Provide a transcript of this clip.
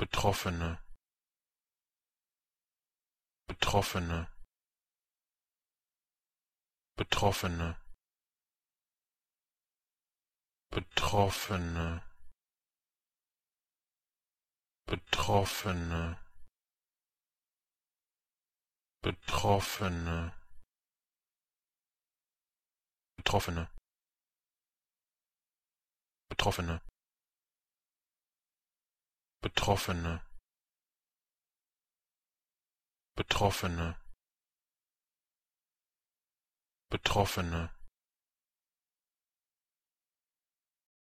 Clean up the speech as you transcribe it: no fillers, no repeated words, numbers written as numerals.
Betroffene, Betroffene, Betroffene, Betroffene, Betroffene, Betroffene, Betroffene, Betroffene, Betroffene, Betroffene, Betroffene,